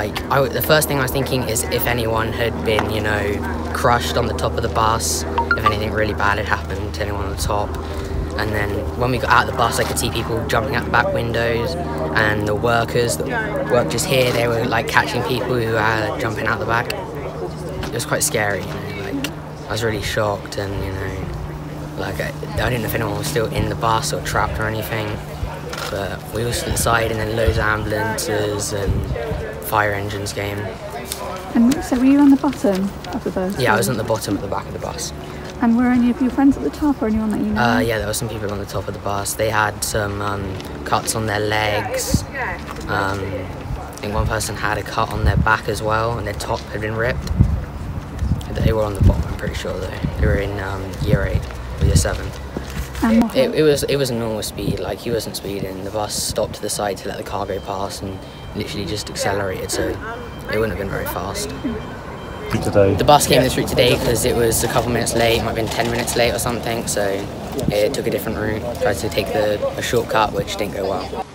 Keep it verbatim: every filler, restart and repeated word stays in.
Like, I, the first thing I was thinking is if anyone had been, you know, crushed on the top of the bus, if anything really bad had happened to anyone on the top. And then when we got out of the bus, I could see people jumping out the back windows, and the workers that worked just here, they were like catching people who were jumping out the back. It was quite scary, you know, like, I was really shocked, and, you know, like, I, I didn't know if anyone was still in the bus or trapped or anything. But we were inside, and then loads of ambulances and fire engines came. And so were you on the bottom of the bus? Yeah, I was on the bottom at the back of the bus. And were any of your friends at the top, or anyone that you knew? Uh, yeah, there were some people on the top of the bus. They had some um, cuts on their legs. Um, I think one person had a cut on their back as well, and their top had been ripped. They were on the bottom, I'm pretty sure, though. They were in um, year eight or year seven. It, it was it was normal speed, like he wasn't speeding. The bus stopped to the side to let the car go past and literally just accelerated, so it wouldn't have been very fast. Today. The bus came this route today because it was a couple minutes late, might have been ten minutes late or something, so it took a different route, tried to take the, a shortcut, which didn't go well.